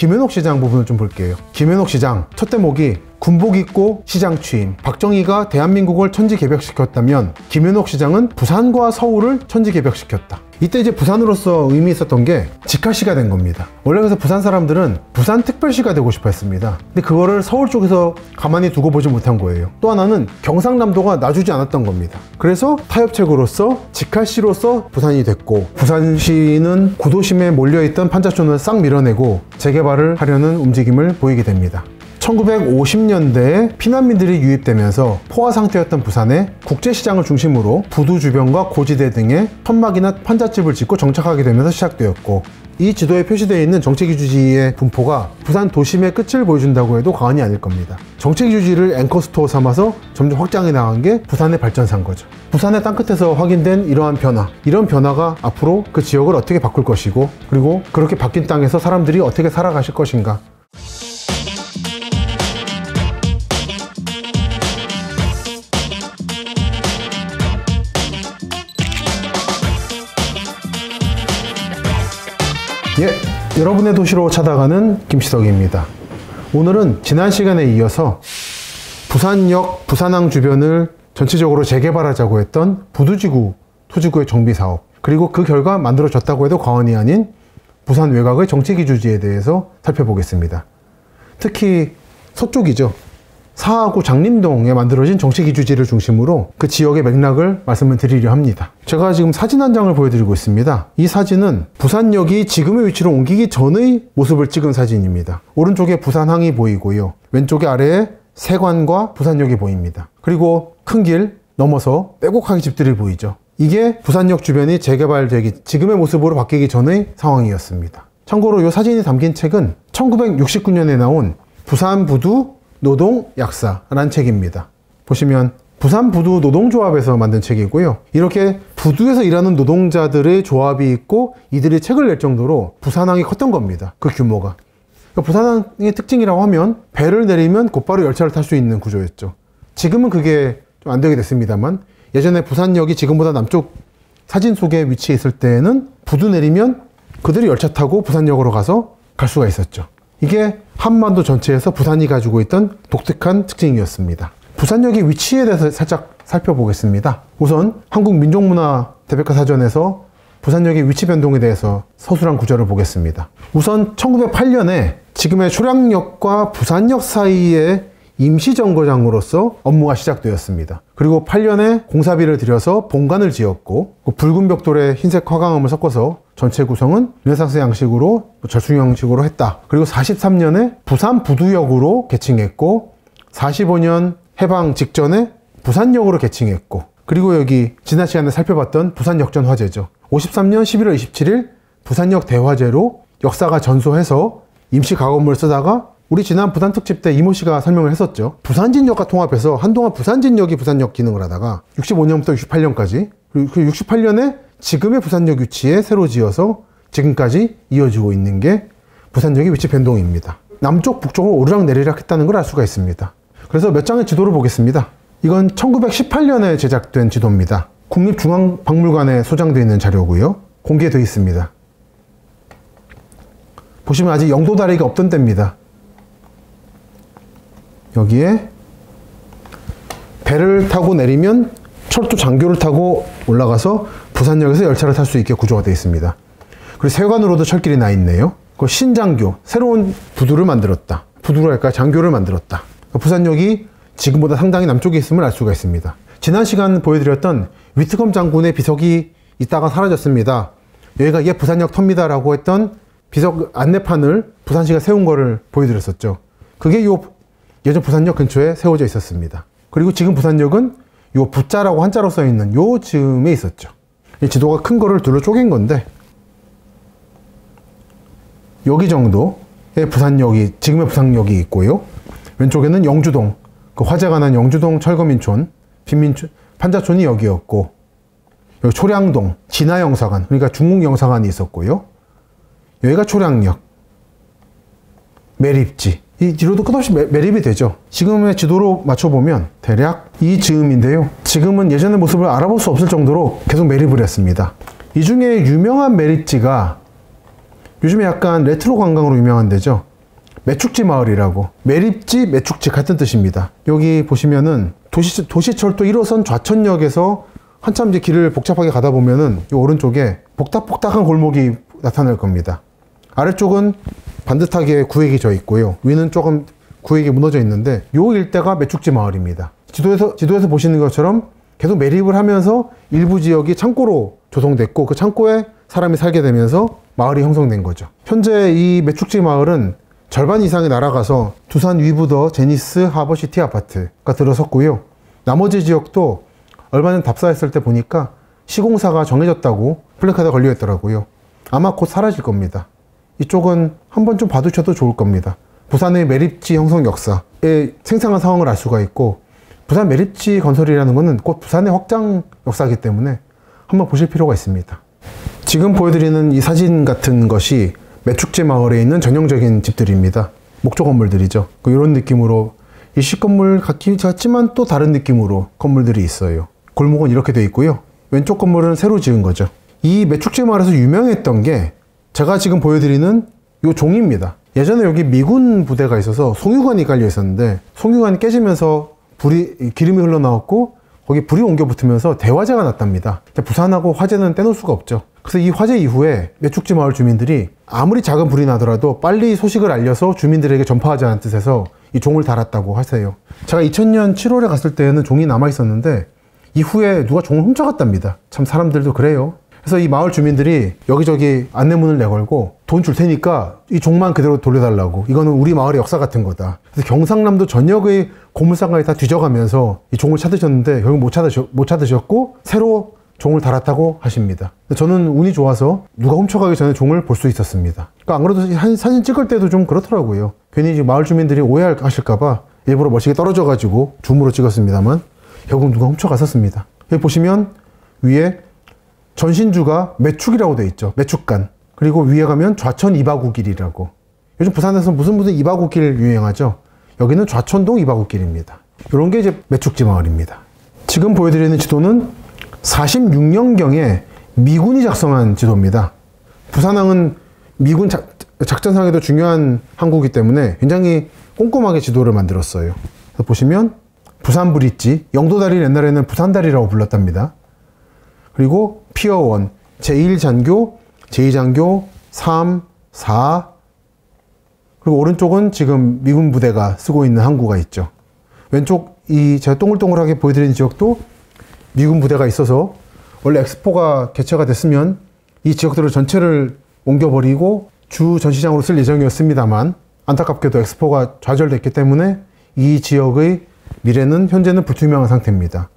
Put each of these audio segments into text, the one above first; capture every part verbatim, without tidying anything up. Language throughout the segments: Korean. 김현옥 시장 부분을 좀 볼게요. 김현옥 시장 첫 대목이 군복 입고 시장 취임. 박정희가 대한민국을 천지개벽시켰다면 김현옥 시장은 부산과 서울을 천지개벽시켰다. 이때 이제 부산으로서 의미 있었던 게 직할시가 된 겁니다. 원래 그래서 부산 사람들은 부산 특별시가 되고 싶어 했습니다. 근데 그거를 서울 쪽에서 가만히 두고 보지 못한 거예요. 또 하나는 경상남도가 놔주지 않았던 겁니다. 그래서 타협책으로서 직할시로서 부산이 됐고, 부산시는 구도심에 몰려있던 판자촌을 싹 밀어내고 재개발을 하려는 움직임을 보이게 됩니다. 천구백오십 년대에 피난민들이 유입되면서 포화 상태였던 부산에 국제시장을 중심으로 부두 주변과 고지대 등에 천막이나 판잣집을 짓고 정착하게 되면서 시작되었고, 이 지도에 표시되어 있는 정책이주지의 분포가 부산 도심의 끝을 보여준다고 해도 과언이 아닐 겁니다. 정책이주지를 앵커스토어 삼아서 점점 확장해 나간 게 부산의 발전사인 거죠. 부산의 땅끝에서 확인된 이러한 변화, 이런 변화가 앞으로 그 지역을 어떻게 바꿀 것이고, 그리고 그렇게 바뀐 땅에서 사람들이 어떻게 살아가실 것인가. 예, 여러분의 도시로 찾아가는 김시덕입니다. 오늘은 지난 시간에 이어서 부산역, 부산항 주변을 전체적으로 재개발하자고 했던 부두지구, 토지구의 정비사업, 그리고 그 결과 만들어졌다고 해도 과언이 아닌 부산 외곽의 정책이주지에 대해서 살펴보겠습니다. 특히 서쪽이죠. 사하구 장림동에 만들어진 정책이주지를 중심으로 그 지역의 맥락을 말씀을 드리려 합니다. 제가 지금 사진 한 장을 보여드리고 있습니다. 이 사진은 부산역이 지금의 위치로 옮기기 전의 모습을 찍은 사진입니다. 오른쪽에 부산항이 보이고요, 왼쪽에 아래에 세관과 부산역이 보입니다. 그리고 큰 길 넘어서 빼곡하게 집들이 보이죠. 이게 부산역 주변이 재개발되기, 지금의 모습으로 바뀌기 전의 상황이었습니다. 참고로 이 사진이 담긴 책은 천구백육십구 년에 나온 부산부두 노동 약사라는 책입니다. 보시면 부산부두 노동조합에서 만든 책이고요, 이렇게 부두에서 일하는 노동자들의 조합이 있고 이들이 책을 낼 정도로 부산항이 컸던 겁니다. 그 규모가. 부산항의 특징이라고 하면 배를 내리면 곧바로 열차를 탈 수 있는 구조였죠. 지금은 그게 좀 안 되게 됐습니다만, 예전에 부산역이 지금보다 남쪽 사진 속에 위치해 있을 때에는 부두 내리면 그들이 열차 타고 부산역으로 가서 갈 수가 있었죠. 이게 한반도 전체에서 부산이 가지고 있던 독특한 특징이었습니다. 부산역의 위치에 대해서 살짝 살펴보겠습니다. 우선 한국민족문화대백과사전에서 부산역의 위치 변동에 대해서 서술한 구절을 보겠습니다. 우선 천구백팔 년에 지금의 초량역과 부산역 사이에 임시정거장으로서 업무가 시작되었습니다. 그리고 팔 년에 공사비를 들여서 본관을 지었고, 그 붉은 벽돌에 흰색 화강암을 섞어서 전체 구성은 르네상스 양식으로 절충 형식으로 했다. 그리고 사십삼 년에 부산 부두역으로 개칭했고, 사십오 년 해방 직전에 부산역으로 개칭했고, 그리고 여기 지난 시간에 살펴봤던 부산역전 화재죠. 오십삼 년 십일월 이십칠 일 부산역 대화재로 역사가 전소해서 임시 가건물 쓰다가, 우리 지난 부산 특집 때 이모 씨가 설명을 했었죠. 부산진역과 통합해서 한동안 부산진역이 부산역 기능을 하다가 육십오 년부터 육십팔 년까지, 그리고 그 육십팔 년에 지금의 부산역 위치에 새로 지어서 지금까지 이어지고 있는 게 부산역의 위치 변동입니다. 남쪽 북쪽으로 오르락내리락 했다는 걸 알 수가 있습니다. 그래서 몇 장의 지도를 보겠습니다. 이건 천구백십팔 년에 제작된 지도입니다. 국립중앙박물관에 소장되어 있는 자료고요, 공개되어 있습니다. 보시면 아직 영도다리가 없던 때입니다. 여기에 배를 타고 내리면 철도 장교를 타고 올라가서 부산역에서 열차를 탈 수 있게 구조가 되어 있습니다. 그리고 세관으로도 철길이 나 있네요. 그 신장교, 새로운 부두를 만들었다. 부두로 할까, 장교를 만들었다. 부산역이 지금보다 상당히 남쪽에 있음을 알 수가 있습니다. 지난 시간 보여드렸던 위트컴 장군의 비석이 있다가 사라졌습니다. 여기가 이게 부산역 터입니다 라고 했던 비석 안내판을 부산시가 세운 거를 보여드렸었죠. 그게 요 예전 부산역 근처에 세워져 있었습니다. 그리고 지금 부산역은 요 부자라고 한자로 써 있는 요 즈음에 있었죠. 이 지도가 큰 거를 둘로 쪼갠 건데, 여기 정도에 부산역이, 지금의 부산역이 있고요, 왼쪽에는 영주동, 그 화재가 난 영주동 철거민촌, 빈민촌, 판자촌이 여기였고, 여기 초량동, 진화영사관, 그러니까 중국영사관이 있었고요, 여기가 초량역, 매립지. 이 뒤로도 끝없이 매, 매립이 되죠. 지금의 지도로 맞춰보면 대략 이 즈음인데요, 지금은 예전의 모습을 알아볼 수 없을 정도로 계속 매립을 했습니다. 이 중에 유명한 매립지가 요즘에 약간 레트로 관광으로 유명한 데죠. 매축지 마을이라고, 매립지 매축지 같은 뜻입니다. 여기 보시면은 도시, 도시철도 일 호선 좌천역에서 한참 이제 길을 복잡하게 가다 보면은 이 오른쪽에 복닥복닥한 골목이 나타날 겁니다. 아래쪽은 반듯하게 구획이 져 있고요, 위는 조금 구획이 무너져 있는데 이 일대가 매축지 마을입니다. 지도에서, 지도에서 보시는 것처럼 계속 매립을 하면서 일부 지역이 창고로 조성됐고, 그 창고에 사람이 살게 되면서 마을이 형성된 거죠. 현재 이 매축지 마을은 절반 이상이 날아가서 두산 위브더 제니스 하버시티 아파트가 들어섰고요, 나머지 지역도 얼마 전 답사했을 때 보니까 시공사가 정해졌다고 플래카드가 걸려있더라고요. 아마 곧 사라질 겁니다. 이쪽은 한번 좀 봐두셔도 좋을 겁니다. 부산의 매립지 형성 역사의 생생한 상황을 알 수가 있고, 부산 매립지 건설이라는 것은 곧 부산의 확장 역사이기 때문에 한번 보실 필요가 있습니다. 지금 보여드리는 이 사진 같은 것이 매축지 마을에 있는 전형적인 집들입니다. 목조 건물들이죠. 이런 느낌으로 일식 건물 같지만 또 다른 느낌으로 건물들이 있어요. 골목은 이렇게 되어 있고요, 왼쪽 건물은 새로 지은 거죠. 이 매축지 마을에서 유명했던 게 제가 지금 보여드리는 이 종입니다. 예전에 여기 미군 부대가 있어서 송유관이 깔려 있었는데, 송유관이 깨지면서 불이, 기름이 흘러나왔고 거기 불이 옮겨 붙으면서 대화재가 났답니다. 부산하고 화재는 떼놓을 수가 없죠. 그래서 이 화재 이후에 매축지 마을 주민들이 아무리 작은 불이 나더라도 빨리 소식을 알려서 주민들에게 전파하자는 뜻에서 이 종을 달았다고 하세요. 제가 이천 년 칠월에 갔을 때에는 종이 남아 있었는데 이후에 누가 종을 훔쳐갔답니다. 참 사람들도 그래요. 그래서 이 마을 주민들이 여기저기 안내문을 내걸고, 돈 줄 테니까 이 종만 그대로 돌려달라고, 이거는 우리 마을의 역사 같은 거다. 그래서 경상남도 전역의 고물상가에 다 뒤져가면서 이 종을 찾으셨는데 결국 못, 찾으셔, 못 찾으셨고 새로 종을 달았다고 하십니다. 저는 운이 좋아서 누가 훔쳐가기 전에 종을 볼 수 있었습니다. 그러니까 안 그래도 한, 사진 찍을 때도 좀 그렇더라고요. 괜히 지금 마을 주민들이 오해하실까봐 일부러 멋있게 떨어져가지고 줌으로 찍었습니다만 결국 누가 훔쳐갔었습니다. 여기 보시면 위에 전신주가 매축이라고 되어 있죠. 매축간. 그리고 위에 가면 좌천 이바구길이라고. 요즘 부산에서 무슨 무슨 이바구길 유행하죠. 여기는 좌천동 이바구길입니다. 이런 게 이제 매축지 마을입니다. 지금 보여드리는 지도는 사십육 년경에 미군이 작성한 지도입니다. 부산항은 미군 작, 작전상에도 중요한 항구이기 때문에 굉장히 꼼꼼하게 지도를 만들었어요. 보시면 부산 브릿지, 영도다리를 옛날에는 부산다리라고 불렀답니다. 그리고 피어원, 제일 잔교, 제이 잔교, 삼, 사, 그리고 오른쪽은 지금 미군 부대가 쓰고 있는 항구가 있죠. 왼쪽 이 제가 동글동글하게 보여드린 지역도 미군 부대가 있어서 원래 엑스포가 개최가 됐으면 이 지역들을 전체를 옮겨버리고 주 전시장으로 쓸 예정이었습니다만 안타깝게도 엑스포가 좌절됐기 때문에 이 지역의 미래는 현재는 불투명한 상태입니다.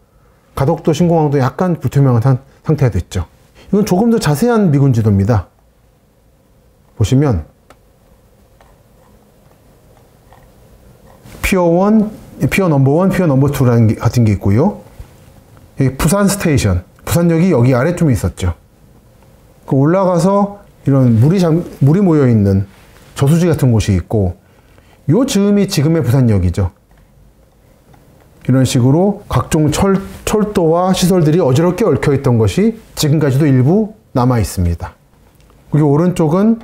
가덕도, 신공항도 약간 불투명한 상, 상태가 됐죠. 이건 조금 더 자세한 미군 지도입니다. 보시면 피어원, 피어 넘버 원, 피어 넘버 투라는 같은 게 있고요. 여기 부산 스테이션, 부산역이 여기 아래쯤에 있었죠. 그 올라가서 이런 물이, 잠, 물이 모여있는 저수지 같은 곳이 있고, 요 즈음이 지금의 부산역이죠. 이런 식으로 각종 철, 철도와 시설들이 어지럽게 얽혀있던 것이 지금까지도 일부 남아있습니다. 그리고 오른쪽은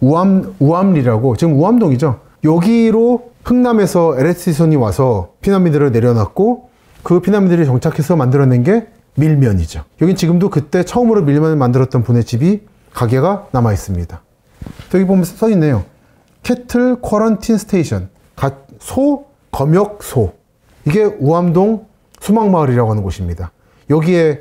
우암, 우암리라고, 지금 우암동이죠. 여기로 흥남에서 엘에스선이 와서 피난민들을 내려놨고, 그 피난민들이 정착해서 만들어낸 게 밀면이죠. 여긴 지금도 그때 처음으로 밀면을 만들었던 분의 집이, 가게가 남아있습니다. 여기 보면 써있네요. 캐틀 쿼런틴 스테이션, 소, 검역소. 이게 우암동 수막마을이라고 하는 곳입니다. 여기에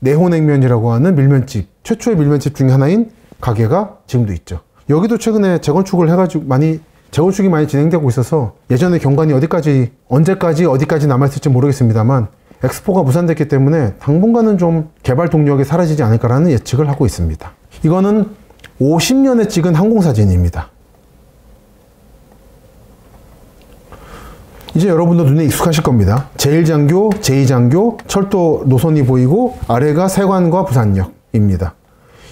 내호냉면이라고 하는 밀면집, 최초의 밀면집 중에 하나인 가게가 지금도 있죠. 여기도 최근에 재건축을 해가지고 많이, 재건축이 많이 진행되고 있어서 예전에 경관이 어디까지, 언제까지 어디까지 남아있을지 모르겠습니다만 엑스포가 무산됐기 때문에 당분간은 좀 개발 동력이 사라지지 않을까라는 예측을 하고 있습니다. 이거는 오십 년에 찍은 항공사진입니다. 이제 여러분도 눈에 익숙하실 겁니다. 제일 잔교, 제이 잔교, 철도 노선이 보이고 아래가 세관과 부산역입니다.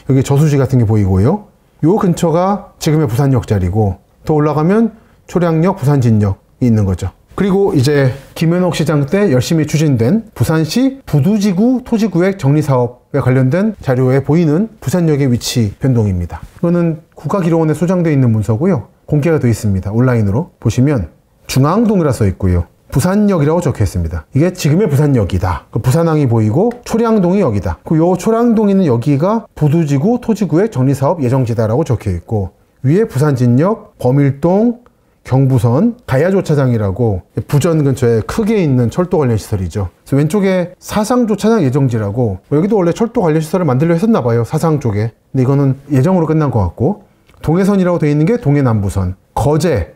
여기 저수지 같은 게 보이고요. 요 근처가 지금의 부산역 자리고, 더 올라가면 초량역, 부산진역이 있는 거죠. 그리고 이제 김현옥 시장 때 열심히 추진된 부산시 부두지구 토지구획 정리사업에 관련된 자료에 보이는 부산역의 위치 변동입니다. 이거는 국가기록원에 소장되어 있는 문서고요. 공개가 되어 있습니다. 온라인으로 보시면 중앙동이라 써 있고요. 부산역이라고 적혀 있습니다. 이게 지금의 부산역이다. 부산항이 보이고 초량동이 여기다. 그 요 초량동에는 여기가 부두지구 토지구획 정리사업 예정지다라고 적혀 있고, 위에 부산진역, 범일동, 경부선, 가야조차장이라고 부전 근처에 크게 있는 철도 관련 시설이죠. 그래서 왼쪽에 사상조차장 예정지라고, 여기도 원래 철도 관련 시설을 만들려 했었나 봐요. 사상 쪽에. 근데 이거는 예정으로 끝난 것 같고, 동해선이라고 되어 있는 게 동해남부선, 거제,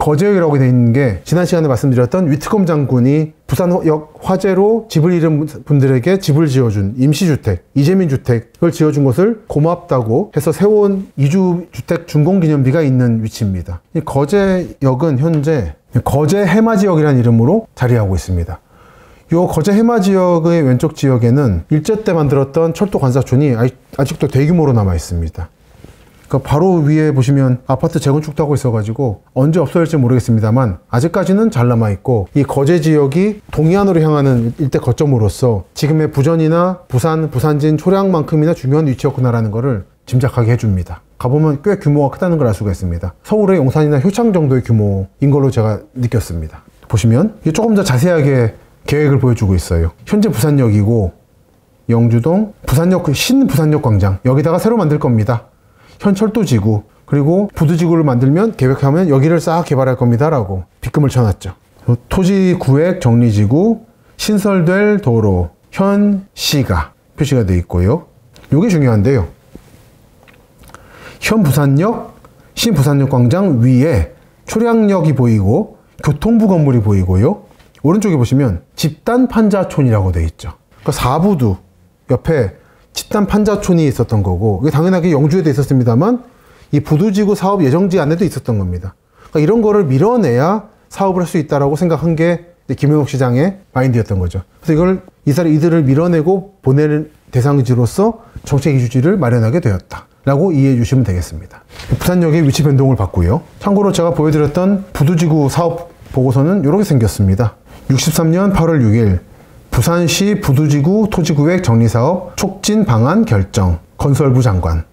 거제역이라고 되어 있는 게 지난 시간에 말씀드렸던 위트컴 장군이 부산역 화재로 집을 잃은 분들에게 집을 지어준 임시주택, 이재민 주택을 지어준 것을 고맙다고 해서 세운 이주주택 준공기념비가 있는 위치입니다. 이 거제역은 현재 거제해마지역이라는 이름으로 자리하고 있습니다. 이 거제해마지역의 왼쪽 지역에는 일제 때 만들었던 철도 관사촌이 아직도 대규모로 남아있습니다. 바로 위에 보시면 아파트 재건축도 하고 있어가지고 언제 없어질지 모르겠습니다만 아직까지는 잘 남아있고, 이 거제 지역이 동해안으로 향하는 일대 거점으로서 지금의 부전이나 부산, 부산진, 초량만큼이나 중요한 위치였구나라는 것을 짐작하게 해줍니다. 가보면 꽤 규모가 크다는 걸 알 수가 있습니다. 서울의 용산이나 효창 정도의 규모인 걸로 제가 느꼈습니다. 보시면 이게 조금 더 자세하게 계획을 보여주고 있어요. 현재 부산역이고, 영주동, 부산역, 신부산역 광장, 여기다가 새로 만들 겁니다. 현 철도지구, 그리고 부두지구를 만들면 계획하면 여기를 싹 개발할 겁니다 라고 빚금을 쳐놨죠. 토지구획 정리지구, 신설될 도로, 현 시가 표시가 되어 있고요. 이게 중요한데요, 현 부산역, 신부산역 광장 위에 초량역이 보이고 교통부 건물이 보이고요. 오른쪽에 보시면 집단판자촌이라고 되어 있죠. 그러니까 사부두 옆에 집단 판자촌이 있었던 거고, 이게 당연하게 영주에도 있었습니다만 이 부두지구 사업 예정지 안에도 있었던 겁니다. 그러니까 이런 거를 밀어내야 사업을 할 수 있다라고 생각한 게 김현옥 시장의 마인드였던 거죠. 그래서 이걸 이사를 이들을 밀어내고 보낼 대상지로서 정책 이주지를 마련하게 되었다 라고 이해해 주시면 되겠습니다. 부산역의 위치 변동을 봤고요. 참고로 제가 보여드렸던 부두지구 사업 보고서는 이렇게 생겼습니다. 육십삼 년 팔 월 육 일 부산시 부두지구 토지구획 정리사업 촉진 방안 결정, 건설부 장관.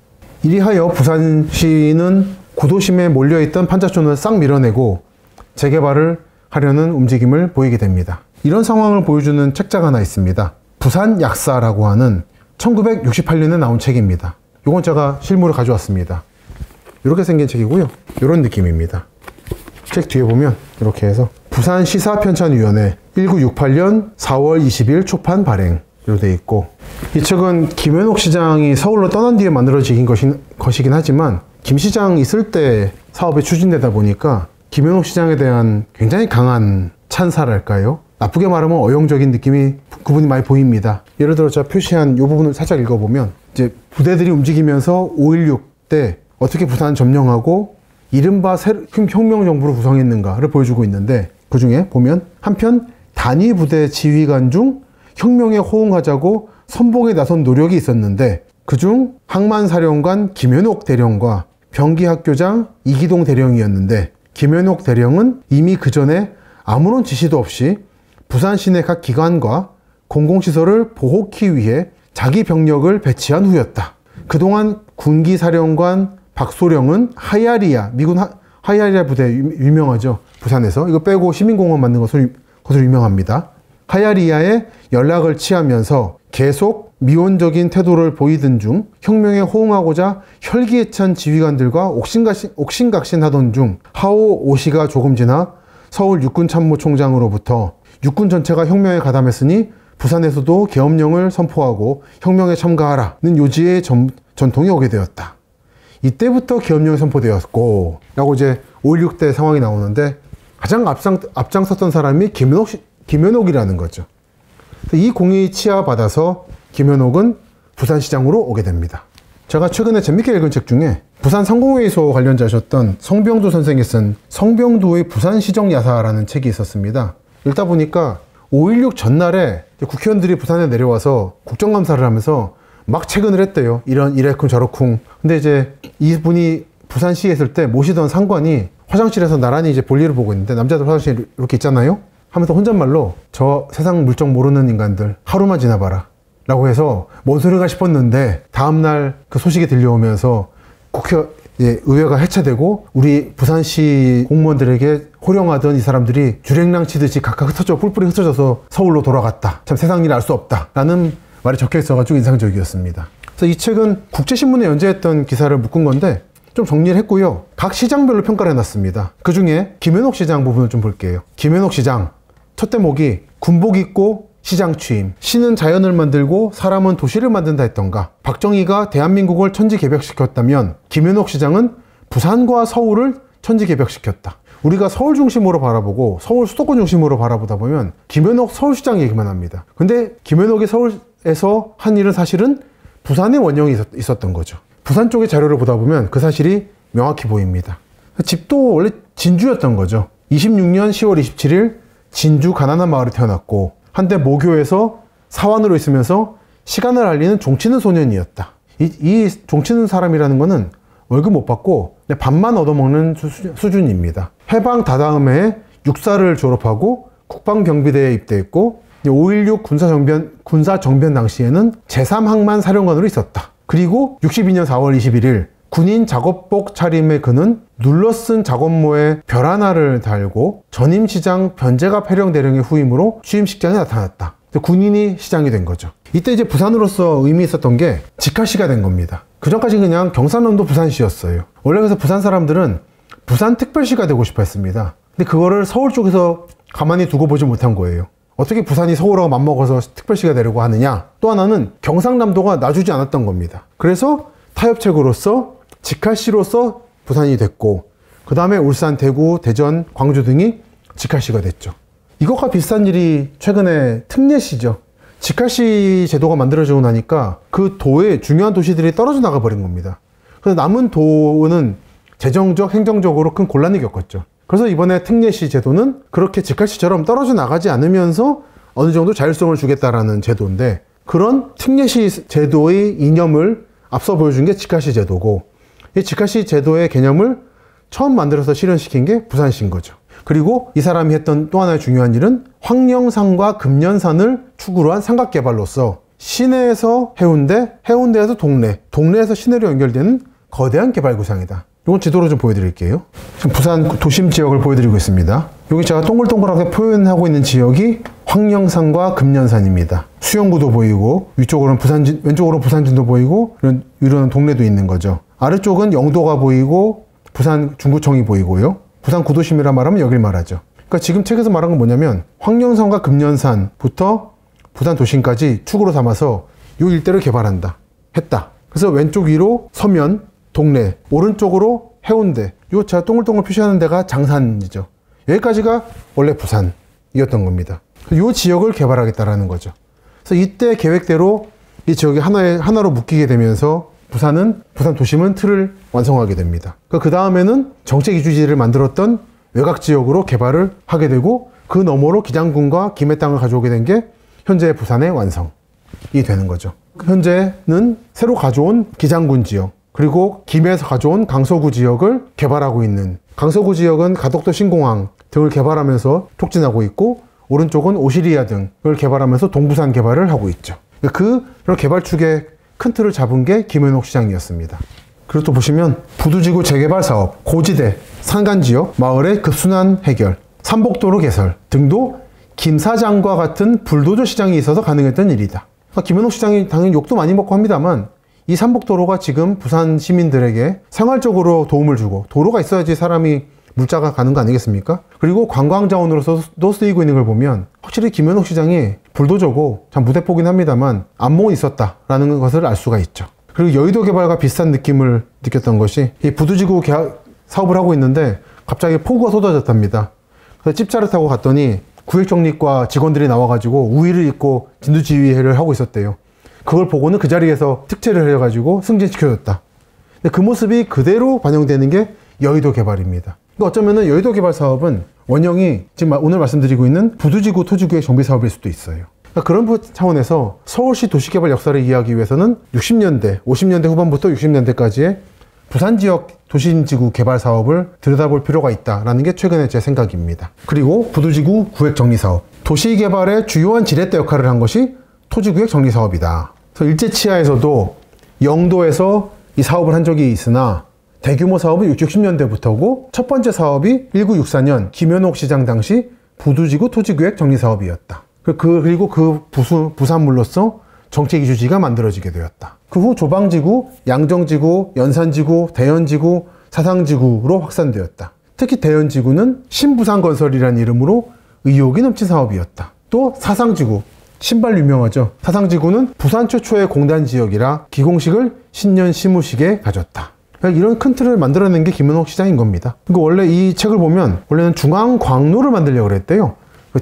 이리하여 부산시는 구도심에 몰려있던 판자촌을 싹 밀어내고 재개발을 하려는 움직임을 보이게 됩니다. 이런 상황을 보여주는 책자가 하나 있습니다. 부산약사라고 하는 천구백육십팔 년에 나온 책입니다. 이건 제가 실물을 가져왔습니다. 이렇게 생긴 책이고요. 이런 느낌입니다. 책 뒤에 보면 이렇게 해서 부산시사편찬위원회 천구백육십팔 년 사 월 이십 일 초판 발행 이렇게 되어 있고, 이 책은 김현옥 시장이 서울로 떠난 뒤에 만들어진 것이긴 하지만 김 시장이 있을 때 사업이 추진되다 보니까 김현옥 시장에 대한 굉장히 강한 찬사랄까요? 나쁘게 말하면 어용적인 느낌이 그분이 많이 보입니다. 예를 들어 제가 표시한 이 부분을 살짝 읽어보면, 이제 부대들이 움직이면서 오 일육 때 어떻게 부산 점령하고 이른바 혁명정부로 구성했는가를 보여주고 있는데, 그 중에 보면 한편 단위 부대 지휘관 중 혁명에 호응하자고 선봉에 나선 노력이 있었는데 그중 항만사령관 김현옥 대령과 병기학교장 이기동 대령이었는데, 김현옥 대령은 이미 그 전에 아무런 지시도 없이 부산 시내 각 기관과 공공시설을 보호하기 위해 자기 병력을 배치한 후였다. 그동안 군기사령관 박소령은 하야리아, 미군 하, 하야리아 부대 유명하죠. 부산에서. 이거 빼고 시민공원 만든 것을 것으로 유명합니다. 하야리아에 연락을 취하면서 계속 미온적인 태도를 보이던 중 혁명에 호응하고자 혈기에 찬 지휘관들과 옥신각신, 옥신각신하던 중 하오 오시가 조금 지나 서울 육군참모총장으로부터 육군 전체가 혁명에 가담했으니 부산에서도 계엄령을 선포하고 혁명에 참가하라는 요지의 전, 전통이 오게 되었다. 이때부터 계엄령이 선포되었고 라고 이제 오 일육 때 상황이 나오는데, 가장 앞장, 앞장섰던 사람이 김현옥, 김현옥이라는 거죠. 이 공이 치하받아서 김현옥은 부산시장으로 오게 됩니다. 제가 최근에 재밌게 읽은 책 중에 부산 상공회의소 관련자셨던 성병두 선생이 쓴 성병두의 부산시정야사라는 책이 있었습니다. 읽다 보니까 오 일육 전날에 국회의원들이 부산에 내려와서 국정감사를 하면서 막 채근을 했대요. 이런 이래쿵 저러쿵. 근데 이제 이분이 부산시에 있을 때 모시던 상관이 화장실에서 나란히 이제 볼일을 보고 있는데 남자들 화장실 이렇게 있잖아요? 하면서 혼잣말로 저 세상 물정 모르는 인간들 하루만 지나봐라 라고 해서 뭔 소리가 싶었는데 다음날 그 소식이 들려오면서 국회 예, 의회가 해체되고 우리 부산시 공무원들에게 호령하던 이 사람들이 주랭랑 치듯이 각각 흩어져 뿔뿔이 흩어져서 서울로 돌아갔다. 참 세상 일 알 수 없다 라는 말이 적혀 있어가지고 인상적이었습니다. 그래서 이 책은 국제신문에 연재했던 기사를 묶은 건데 좀 정리를 했고요. 각 시장별로 평가를 해놨습니다. 그 중에 김현옥 시장 부분을 좀 볼게요. 김현옥 시장 첫 대목이 군복 입고 시장 취임, 시는 자연을 만들고 사람은 도시를 만든다 했던가. 박정희가 대한민국을 천지개벽시켰다면 김현옥 시장은 부산과 서울을 천지개벽시켰다. 우리가 서울 중심으로 바라보고 서울 수도권 중심으로 바라보다 보면 김현옥 서울시장 얘기만 합니다. 근데 김현옥이 서울에서 한 일은 사실은 부산의 원형이 있었던 거죠. 부산 쪽의 자료를 보다 보면 그 사실이 명확히 보입니다. 집도 원래 진주였던 거죠. 이십육년 시월 이십칠일 진주 가난한 마을에 태어났고 한때 모교에서 사환으로 있으면서 시간을 알리는 종치는 소년이었다. 이, 이 종치는 사람이라는 거는 월급 못 받고 밥만 얻어먹는 수준, 수준입니다. 해방 다다음에 육사를 졸업하고 국방경비대에 입대했고 오일육 군사정변, 군사정변 당시에는 제삼항만 사령관으로 있었다. 그리고 육십이년 사월 이십일일 군인 작업복 차림의 그는 눌러쓴 작업모에 별 하나를 달고 전임시장 변재갑 해령대령의 후임으로 취임식장에 나타났다. 군인이 시장이 된 거죠. 이때 이제 부산으로서 의미 있었던 게 직할시가 된 겁니다. 그전까지 그냥 경상남도 부산시였어요. 원래 그래서 부산 사람들은 부산특별시가 되고 싶어 했습니다. 근데 그거를 서울 쪽에서 가만히 두고 보지 못한 거예요. 어떻게 부산이 서울하고 맞먹어서 특별시가 되려고 하느냐. 또 하나는 경상남도가 놔주지 않았던 겁니다. 그래서 타협책으로서 직할시로서 부산이 됐고 그 다음에 울산, 대구, 대전, 광주 등이 직할시가 됐죠. 이것과 비슷한 일이 최근에 특례시죠. 직할시 제도가 만들어지고 나니까 그 도의 중요한 도시들이 떨어져 나가 버린 겁니다. 그래서 남은 도는 재정적, 행정적으로 큰 곤란을 겪었죠. 그래서 이번에 특례시 제도는 그렇게 직할시처럼 떨어져 나가지 않으면서 어느 정도 자율성을 주겠다라는 제도인데 그런 특례시 제도의 이념을 앞서 보여준 게 직할시 제도고 이 직할시 제도의 개념을 처음 만들어서 실현시킨 게 부산시인 거죠. 그리고 이 사람이 했던 또 하나의 중요한 일은 황령산과 금년산을 축으로 한 삼각개발로서 시내에서 해운대, 해운대에서 동래, 동래에서 시내로 연결되는 거대한 개발 구상이다. 이건 지도로 좀 보여드릴게요. 지금 부산 도심 지역을 보여드리고 있습니다. 여기 제가 동글동글하게 표현하고 있는 지역이 황령산과 금년산입니다. 수영구도 보이고 위쪽으로는 부산진, 왼쪽으로는 부산진도 보이고 이런, 이런 동네도 있는 거죠. 아래쪽은 영도가 보이고 부산 중구청이 보이고요. 부산 구도심이라 말하면 여길 말하죠. 그러니까 지금 책에서 말한 건 뭐냐면 황령산과 금년산부터 부산 도심까지 축으로 삼아서 이 일대를 개발한다 했다. 그래서 왼쪽 위로 서면, 동래, 오른쪽으로 해운대, 요 제가 동글동글 표시하는 데가 장산이죠. 여기까지가 원래 부산이었던 겁니다. 이 지역을 개발하겠다라는 거죠. 그래서 이때 계획대로 이 지역이 하나에, 하나로 묶이게 되면서 부산은, 부산 도심은 틀을 완성하게 됩니다. 그 다음에는 정책이주지를 만들었던 외곽 지역으로 개발을 하게 되고 그 너머로 기장군과 김해 땅을 가져오게 된 게 현재 부산의 완성이 되는 거죠. 현재는 새로 가져온 기장군 지역 그리고 김해에서 가져온 강서구 지역을 개발하고 있는 강서구 지역은 가덕도 신공항 등을 개발하면서 촉진하고 있고 오른쪽은 오시리아 등을 개발하면서 동부산 개발을 하고 있죠. 그 개발축의 큰 틀을 잡은 게 김현옥 시장이었습니다. 그리고 또 보시면 부두지구 재개발 사업, 고지대, 산간지역, 마을의 급순환 해결, 삼복도로 개설 등도 김 사장과 같은 불도저 시장이 있어서 가능했던 일이다. 그러니까 김현옥 시장이 당연히 욕도 많이 먹고 합니다만 이 삼복도로가 지금 부산 시민들에게 생활적으로 도움을 주고 도로가 있어야지 사람이 물자가 가는 거 아니겠습니까? 그리고 관광자원으로서도 쓰이고 있는 걸 보면 확실히 김현옥 시장이 불도저고 참 무대포긴 합니다만 안목은 있었다라는 것을 알 수가 있죠. 그리고 여의도 개발과 비슷한 느낌을 느꼈던 것이 이 부두지구 사업을 하고 있는데 갑자기 폭우가 쏟아졌답니다. 그래서 찝차를 타고 갔더니 구획정립과 직원들이 나와가지고 우의를 입고 진두지휘를 하고 있었대요. 그걸 보고는 그 자리에서 특채를 해가지고 승진시켜줬다. 근데 그 모습이 그대로 반영되는 게 여의도 개발입니다. 그러니까 어쩌면은 여의도 개발 사업은 원형이 지금 오늘 말씀드리고 있는 부두지구 토지구획 정비 사업일 수도 있어요. 그러니까 그런 차원에서 서울시 도시개발 역사를 이해하기 위해서는 육십년대, 오십년대 후반부터 육십년대까지의 부산 지역 도심지구 개발 사업을 들여다볼 필요가 있다라는 게 최근의 제 생각입니다. 그리고 부두지구 구획정리사업, 도시개발의 주요한 지렛대 역할을 한 것이 토지구획정리사업이다. 그래서 일제치하에서도 영도에서 이 사업을 한 적이 있으나 대규모 사업은 육십 년대부터고 첫 번째 사업이 천구백육십사 년 김현옥 시장 당시 부두지구 토지구획정리사업이었다. 그리고 그 부수, 부산물로서 정책이주지가 만들어지게 되었다. 그 후 조방지구, 양정지구, 연산지구, 대연지구, 사상지구로 확산되었다. 특히 대연지구는 신부산건설이라는 이름으로 의혹이 넘친 사업이었다. 또 사상지구, 신발 유명하죠. 사상지구는 부산 최초의 공단지역이라 기공식을 신년시무식에 가졌다. 이런 큰 틀을 만들어낸 게 김현옥 시장인 겁니다. 그리고 원래 이 책을 보면 원래는 중앙광로를 만들려고 그랬대요.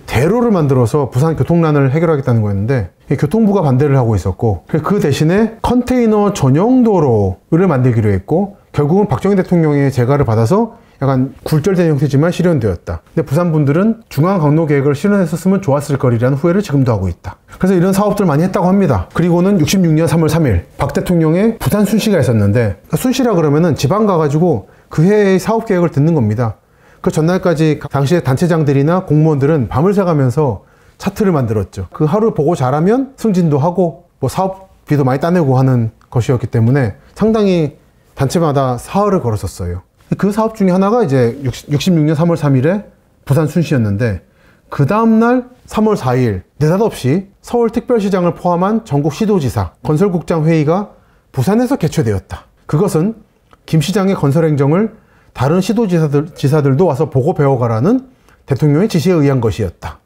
대로를 만들어서 부산 교통난을 해결하겠다는 거였는데 교통부가 반대를 하고 있었고, 그 대신에 컨테이너 전용 도로를 만들기로 했고, 결국은 박정희 대통령의 재가를 받아서 약간 굴절된 형태지만 실현되었다. 근데 부산 분들은 중앙광로 계획을 실현했었으면 좋았을 거리라는 후회를 지금도 하고 있다. 그래서 이런 사업들 많이 했다고 합니다. 그리고는 육십육 년 삼 월 삼 일 박 대통령의 부산 순시가 있었는데, 순시라 그러면은 지방 가가지고 그 해의 사업 계획을 듣는 겁니다. 그 전날까지 당시의 단체장들이나 공무원들은 밤을 새가면서 차트를 만들었죠. 그 하루 보고 잘하면 승진도 하고 뭐 사업비도 많이 따내고 하는 것이었기 때문에 상당히 단체마다 사활을 걸었었어요. 그 사업 중에 하나가 이제 육십육 년 삼 월 삼 일에 부산 순시였는데, 그 다음날 삼 월 사 일 느닷없이 서울특별시장을 포함한 전국 시도지사 건설국장 회의가 부산에서 개최되었다. 그것은 김 시장의 건설행정을 다른 시도지사들, 지사들도 와서 보고 배워가라는 대통령의 지시에 의한 것이었다.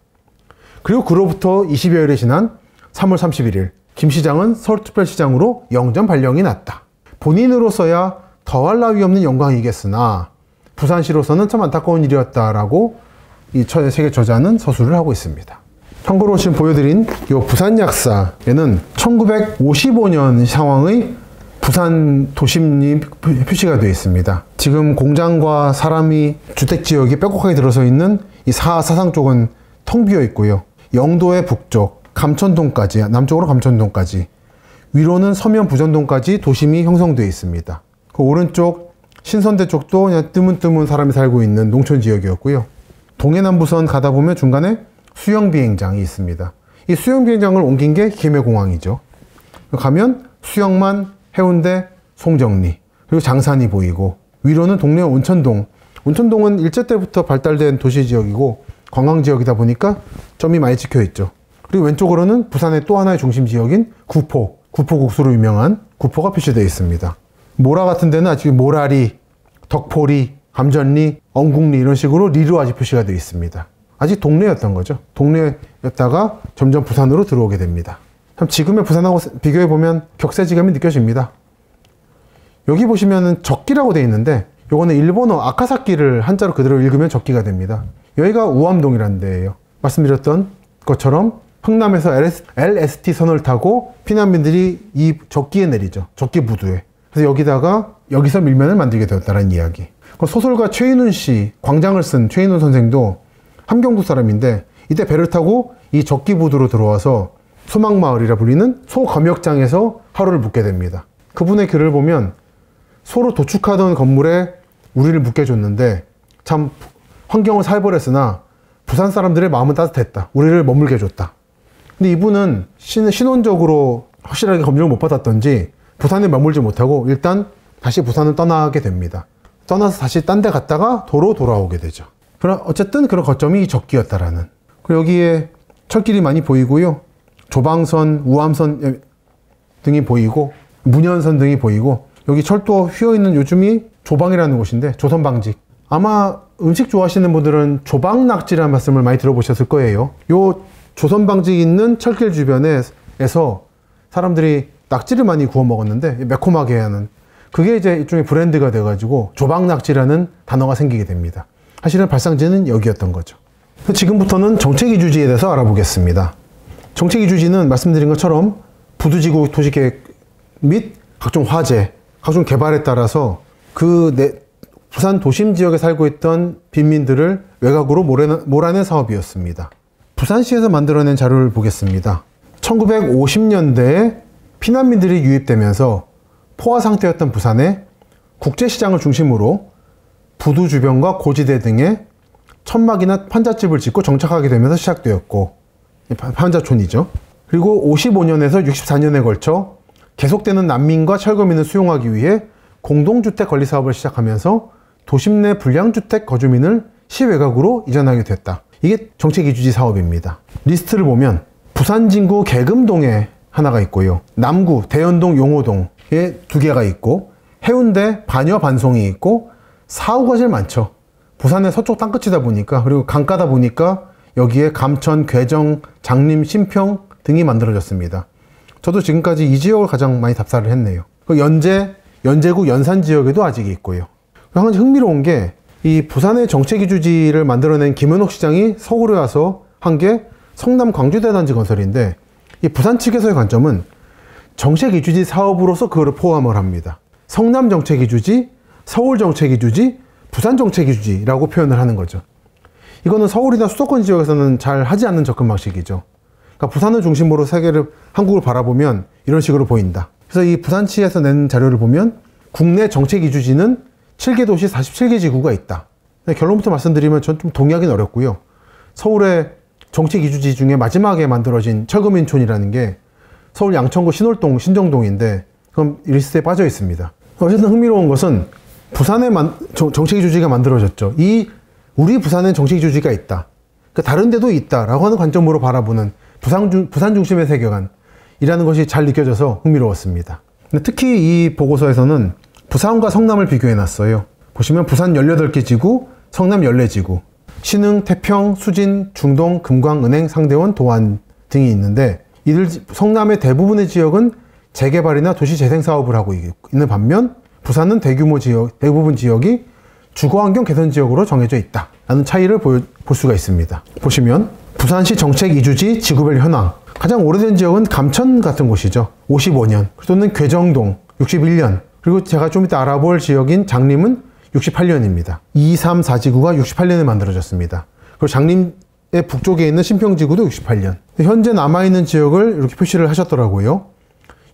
그리고 그로부터 이십여 일이 지난 삼 월 삼십일 일 김 시장은 서울특별시장으로 영전 발령이 났다. 본인으로서야 더할 나위 없는 영광이겠으나 부산시로서는 참 안타까운 일이었다라고 이 책의 저자는 서술을 하고 있습니다. 참고로 지금 보여드린 이 부산약사에는 천구백오십오 년 상황의 부산 도심이 표시가 되어 있습니다. 지금 공장과 사람이 주택지역이 뼈곡하게 들어서 있는 이 사, 사상 쪽은 텅 비어 있고요. 영도의 북쪽, 감천동까지, 남쪽으로 감천동까지, 위로는 서면 부전동까지 도심이 형성되어 있습니다. 그 오른쪽 신선대 쪽도 그냥 뜨문뜨문 사람이 살고 있는 농촌 지역이었고요. 동해남부선 가다 보면 중간에 수영비행장이 있습니다. 이 수영비행장을 옮긴 게 김해공항이죠. 가면 수영만, 해운대, 송정리, 그리고 장산이 보이고, 위로는 동네 온천동. 온천동은 일제 때부터 발달된 도시지역이고 관광지역이다 보니까 점이 많이 찍혀있죠. 그리고 왼쪽으로는 부산의 또 하나의 중심지역인 구포, 구포국수로 유명한 구포가 표시되어 있습니다. 모라 같은 데는 아직 모라리, 덕포리, 감전리, 엉국리 이런 식으로 리로 아직 표시가 되어 있습니다. 아직 동네였던 거죠. 동네였다가 점점 부산으로 들어오게 됩니다. 참 지금의 부산하고 비교해보면 격세지감이 느껴집니다. 여기 보시면은 적기라고 되어 있는데, 요거는 일본어 아카사키를 한자로 그대로 읽으면 적기가 됩니다. 여기가 우암동이라는 데예요. 말씀드렸던 것처럼 흥남에서 엘에스티 선을 타고 피난민들이 이 적기에 내리죠. 적기 부두에. 그래서 여기다가 여기서 밀면을 만들게 되었다는 이야기. 소설가 최인훈 씨, 광장을 쓴 최인훈 선생도 함경도 사람인데, 이때 배를 타고 이 적기 부두로 들어와서 소망마을이라 불리는 소검역장에서 하루를 묵게 됩니다. 그분의 글을 보면 소로 도축하던 건물에 우리를 묵게 줬는데 참 환경은 살벌했으나 부산 사람들의 마음은 따뜻했다. 우리를 머물게 해줬다. 근데 이분은 신, 신원적으로 확실하게 검증을 못 받았던지 부산에 머물지 못하고 일단 다시 부산을 떠나게 됩니다. 떠나서 다시 딴 데 갔다가 도로 돌아오게 되죠. 그럼 어쨌든 그런 거점이 적기였다라는. 그리고 여기에 철길이 많이 보이고요. 조방선, 우암선 등이 보이고, 문현선 등이 보이고, 여기 철도 휘어있는 요즘이 조방이라는 곳인데 조선방직. 아마 음식 좋아하시는 분들은 조방낙지라는 말씀을 많이 들어보셨을 거예요. 요 조선방직 있는 철길 주변에서 사람들이 낙지를 많이 구워 먹었는데 매콤하게 하는, 그게 이제 일종의 브랜드가 돼가지고 조방낙지라는 단어가 생기게 됩니다. 사실은 발상지는 여기였던 거죠. 지금부터는 정책이주지에 대해서 알아보겠습니다. 정책이주지는 말씀드린 것처럼 부두지구 도시계획 및 각종 화재, 각종 개발에 따라서 그 내, 부산 도심 지역에 살고 있던 빈민들을 외곽으로 몰아낸 사업이었습니다. 부산시에서 만들어낸 자료를 보겠습니다. 천구백오십 년대에 피난민들이 유입되면서 포화 상태였던 부산에 국제시장을 중심으로 부두 주변과 고지대 등에 천막이나 판잣집을 짓고 정착하게 되면서 시작되었고, 판잣촌이죠. 그리고 오십오 년에서 육십사 년에 걸쳐 계속되는 난민과 철거민을 수용하기 위해 공동주택 관리 사업을 시작하면서 도심 내 불량주택 거주민을 시외곽으로 이전하게 됐다. 이게 정책이주지 사업입니다. 리스트를 보면 부산 진구 계금동에 하나가 있고요, 남구 대연동 용호동에 두 개가 있고, 해운대 반여 반송이 있고, 사후가 제일 많죠. 부산의 서쪽 땅끝이다 보니까, 그리고 강가다 보니까 여기에 감천, 괴정, 장림, 신평 등이 만들어졌습니다. 저도 지금까지 이 지역을 가장 많이 답사를 했네요. 연제, 연제구 연산 지역에도 아직 있고요. 한 가지 흥미로운 게, 이 부산의 정책이주지를 만들어낸 김현옥 시장이 서울에 와서 한 게 성남 광주대단지 건설인데, 이 부산 측에서의 관점은 정책이주지 사업으로서 그거를 포함을 합니다. 성남 정책이주지, 서울 정책이주지, 부산 정책이주지라고 표현을 하는 거죠. 이거는 서울이나 수도권 지역에서는 잘 하지 않는 접근 방식이죠. 그러니까 부산을 중심으로 세계를, 한국을 바라보면 이런 식으로 보인다. 그래서 이 부산시에서 낸 자료를 보면 국내 정책이주지는 칠 개 도시 사십칠 개 지구가 있다. 결론부터 말씀드리면 전 좀 동의하기는 어렵고요. 서울의 정책이주지 중에 마지막에 만들어진 철거민촌이라는 게 서울 양천구 신월동, 신정동인데 그럼 리스트에 빠져 있습니다. 어쨌든 흥미로운 것은 부산의 정책이주지가 만들어졌죠. 이 우리 부산엔 정책이주지가 있다, 그러니까 다른 데도 있다라고 하는 관점으로 바라보는 부산, 중, 부산 중심의 세계관이라는 것이 잘 느껴져서 흥미로웠습니다. 근데 특히 이 보고서에서는 부산과 성남을 비교해놨어요. 보시면 부산 열여덟 개 지구, 성남 열네 지구, 신흥, 태평, 수진, 중동, 금광, 은행, 상대원, 도안 등이 있는데, 이들 성남의 대부분의 지역은 재개발이나 도시 재생 사업을 하고 있는 반면 부산은 대규모 지역, 대부분 지역이 주거환경 개선 지역으로 정해져 있다 라는 차이를 보여, 볼 수가 있습니다. 보시면 부산시 정책 이주지 지구별 현황, 가장 오래된 지역은 감천 같은 곳이죠. 오십오 년, 또는 괴정동 육십일 년, 그리고 제가 좀 이따 알아볼 지역인 장림은 육십팔 년입니다. 이, 삼, 사 지구가 육십팔 년에 만들어졌습니다. 그리고 장림의 북쪽에 있는 신평지구도 육십팔 년. 현재 남아있는 지역을 이렇게 표시를 하셨더라고요.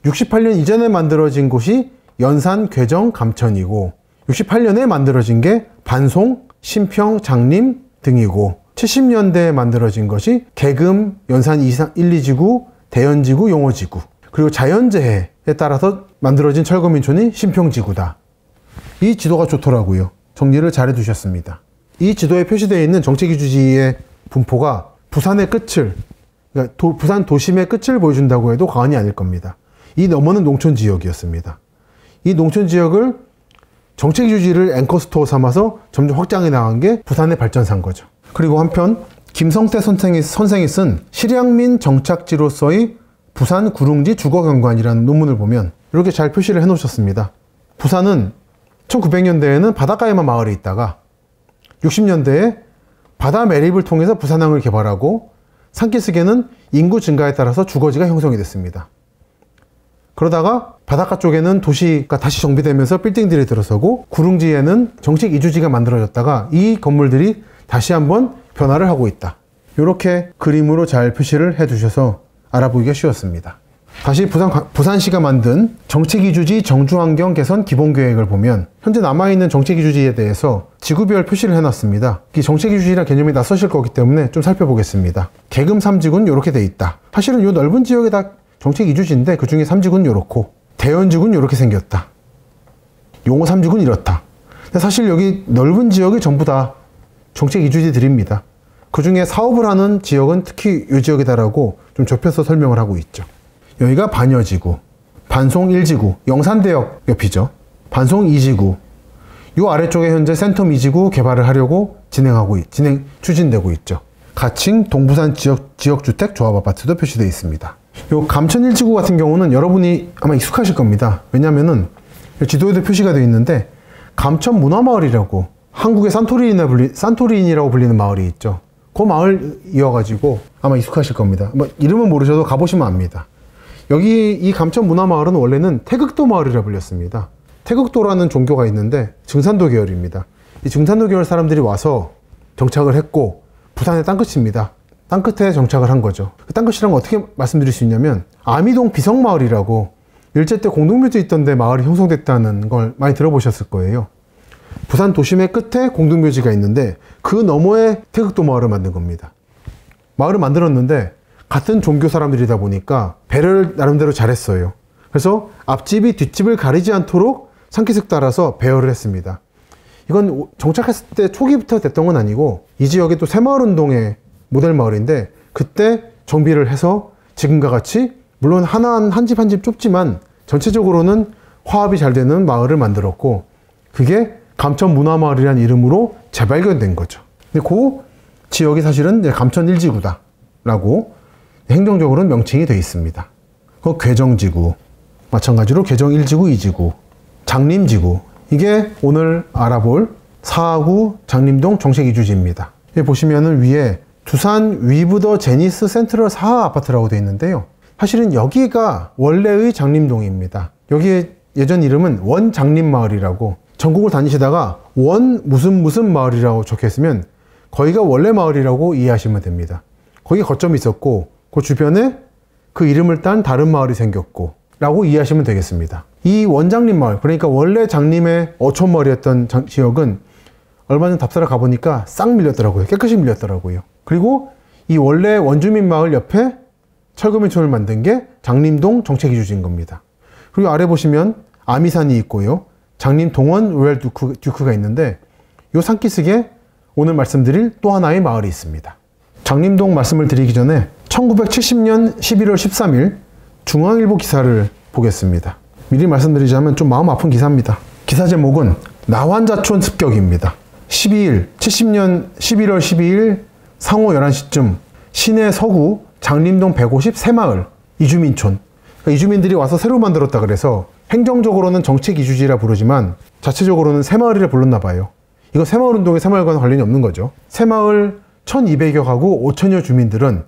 육십팔 년 이전에 만들어진 곳이 연산, 괴정, 감천이고, 육십팔 년에 만들어진 게 반송, 신평, 장림 등이고, 칠십 년대에 만들어진 것이 계금, 연산 일, 이 지구, 대연지구, 용호지구, 그리고 자연재해에 따라서 만들어진 철거민촌이 신평지구다. 이 지도가 좋더라고요. 정리를 잘 해두셨습니다. 이 지도에 표시되어 있는 정책이주지의 분포가 부산의 끝을, 그러니까 도, 부산 도심의 끝을 보여준다고 해도 과언이 아닐 겁니다. 이 너머는 농촌지역이었습니다. 이 농촌지역을 정책이주지를 앵커스토어 삼아서 점점 확장해 나간 게 부산의 발전사인 거죠. 그리고 한편 김성태 선생이, 선생이 쓴 실향민 정착지로서의 부산 구릉지 주거경관이라는 논문을 보면 이렇게 잘 표시를 해놓으셨습니다. 부산은 천구백 년대에는 바닷가에만 마을이 있다가 육십 년대에 바다 매립을 통해서 부산항을 개발하고 산기슭에는 인구 증가에 따라서 주거지가 형성이 됐습니다. 그러다가 바닷가 쪽에는 도시가 다시 정비되면서 빌딩들이 들어서고, 구릉지에는 정식 이주지가 만들어졌다가 이 건물들이 다시 한번 변화를 하고 있다. 이렇게 그림으로 잘 표시를 해주셔서 알아보기가 쉬웠습니다. 다시 부산, 부산시가 만든 정책이주지 정주환경 개선 기본계획을 보면 현재 남아있는 정책이주지에 대해서 지구별 표시를 해놨습니다. 이 정책이주지란 개념이 낯서실 거기 때문에 좀 살펴보겠습니다. 계금 삼 지구는 이렇게 돼 있다. 사실은 이 넓은 지역에 다 정책이주지인데 그 중에 삼 지구는 이렇고, 대연지구는 이렇게 생겼다, 용호 삼 지구는 이렇다. 근데 사실 여기 넓은 지역이 전부 다 정책이주지들입니다. 그 중에 사업을 하는 지역은 특히 이 지역이다라고 좀 좁혀서 설명을 하고 있죠. 여기가 반여지구, 반송 일 지구, 영산대역 옆이죠. 반송 이 지구, 요 아래쪽에 현재 센텀 이 지구 개발을 하려고 진행하고, 진행, 추진되고 있죠. 가칭 동부산 지역, 지역주택 조합아파트도 표시되어 있습니다. 요 감천 일 지구 같은 경우는 여러분이 아마 익숙하실 겁니다. 왜냐면은 지도에도 표시가 되어 있는데, 감천 문화마을이라고 한국의 산토리인이나 불리, 산토리인이라고 불리는 마을이 있죠. 그 마을 이어가지고 아마 익숙하실 겁니다. 뭐 이름은 모르셔도 가보시면 압니다. 여기 이 감천문화마을은 원래는 태극도 마을이라 불렸습니다. 태극도라는 종교가 있는데 증산도 계열입니다. 이 증산도 계열 사람들이 와서 정착을 했고, 부산의 땅끝입니다. 땅끝에 정착을 한 거죠. 그 땅끝이란 건 어떻게 말씀드릴 수 있냐면, 아미동 비성마을이라고 일제 때 공동묘지 있던데 마을이 형성됐다는 걸 많이 들어보셨을 거예요. 부산 도심의 끝에 공동묘지가 있는데 그 너머에 태극도 마을을 만든 겁니다. 마을을 만들었는데 같은 종교 사람들이다 보니까 배려를 나름대로 잘했어요. 그래서 앞집이 뒷집을 가리지 않도록 산기슭 따라서 배열을 했습니다. 이건 정착했을 때 초기부터 됐던 건 아니고 이 지역이 또 새마을운동의 모델 마을인데 그때 정비를 해서 지금과 같이 물론 하나 한 집 한 집 좁지만 전체적으로는 화합이 잘 되는 마을을 만들었고 그게 감천문화마을이라는 이름으로 재발견된 거죠. 근데 그 지역이 사실은 감천일지구다 라고 행정적으로는 명칭이 되어 있습니다. 그 괴정지구, 마찬가지로 괴정일지구, 이지구, 장림지구, 이게 오늘 알아볼 사하구 장림동 정책이주지입니다. 여기 보시면은 위에 두산 위브더 제니스 센트럴 사하 아파트라고 되어 있는데요. 사실은 여기가 원래의 장림동입니다. 여기에 예전 이름은 원장림마을이라고 전국을 다니시다가 원 무슨 무슨 마을이라고 적혀있으면 거기가 원래 마을이라고 이해하시면 됩니다. 거기에 거점이 있었고 그 주변에 그 이름을 딴 다른 마을이 생겼고 라고 이해하시면 되겠습니다. 이 원장림 마을, 그러니까 원래 장림의 어촌마을이었던 장, 지역은 얼마 전 답사를 가보니까 싹 밀렸더라고요. 깨끗이 밀렸더라고요. 그리고 이 원래 원주민 마을 옆에 철거민촌을 만든 게 장림동 정책이주지인 겁니다. 그리고 아래 보시면 아미산이 있고요. 장림동원 로얄 듀크, 듀크가 있는데 이 산기슭에 오늘 말씀드릴 또 하나의 마을이 있습니다. 장림동 말씀을 드리기 전에 천구백칠십년 십일월 십삼일 중앙일보 기사를 보겠습니다. 미리 말씀드리자면 좀 마음 아픈 기사입니다. 기사 제목은 나환자촌 습격입니다. 십이일 칠십년 십일월 십이일 상호 열한시쯤 시내 서구 장림동 백오십삼 마을 이주민촌, 그러니까 이주민들이 와서 새로 만들었다 그래서 행정적으로는 정책 이주지라 부르지만 자체적으로는 새마을이라 불렀나 봐요. 이거 새마을운동의 새마을과는 관련이 없는 거죠. 새마을 천이백여 가구 오천여 주민들은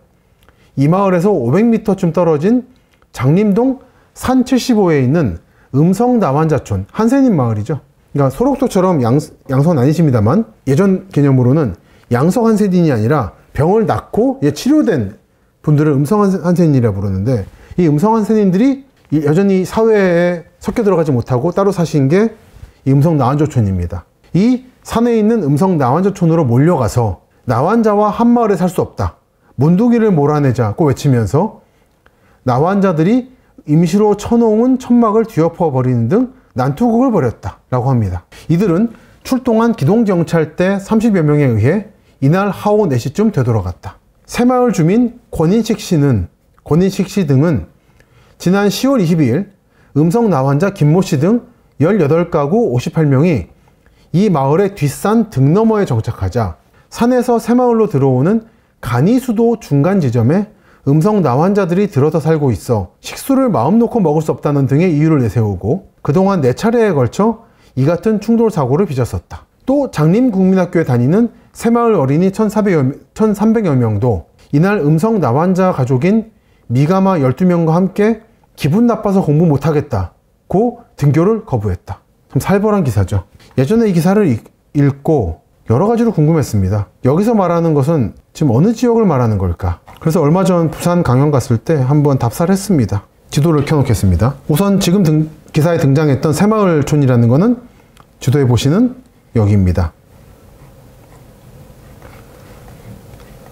이 마을에서 오백 미터쯤 떨어진 장림동 산 칠십오에 있는 음성 나환자촌, 한센인 마을이죠. 그러니까 소록도처럼 양, 양서는 아니십니다만 예전 개념으로는 양성 한센인이 아니라 병을 낳고 예, 치료된 분들을 음성 한센인이라 부르는데 이 음성 한센인들이 여전히 사회에 섞여 들어가지 못하고 따로 사신 게 이 음성 나환자촌입니다. 이 산에 있는 음성 나환자촌으로 몰려가서 나환자와 한 마을에 살 수 없다, 문둥이를 몰아내자고 외치면서 나환자들이 임시로 쳐놓은 천막을 뒤엎어버리는 등 난투극을 벌였다라고 합니다. 이들은 출동한 기동경찰대 삼십여 명에 의해 이날 하오 네시쯤 되돌아갔다. 새마을 주민 권인식 씨는, 권인식 씨 등은 지난 시월 이십이일 음성 나환자 김모 씨 등 열여덟 가구 오십팔 명이 이 마을의 뒷산 등너머에 정착하자 산에서 새마을로 들어오는 간이수도 중간 지점에 음성 나환자들이 들어서 살고 있어 식수를 마음 놓고 먹을 수 없다는 등의 이유를 내세우고 그동안 네 차례에 걸쳐 이 같은 충돌 사고를 빚었었다. 또 장림국민학교에 다니는 새마을 어린이 천삼백여 명도 이날 음성 나환자 가족인 미가마 열두 명과 함께 기분 나빠서 공부 못하겠다고 등교를 거부했다. 참 살벌한 기사죠. 예전에 이 기사를 읽고 여러 가지로 궁금했습니다. 여기서 말하는 것은 지금 어느 지역을 말하는 걸까? 그래서 얼마 전 부산 강연 갔을 때 한번 답사를 했습니다. 지도를 켜놓겠습니다. 우선 지금 등, 기사에 등장했던 새마을촌이라는 거는 지도에 보시는 여기입니다.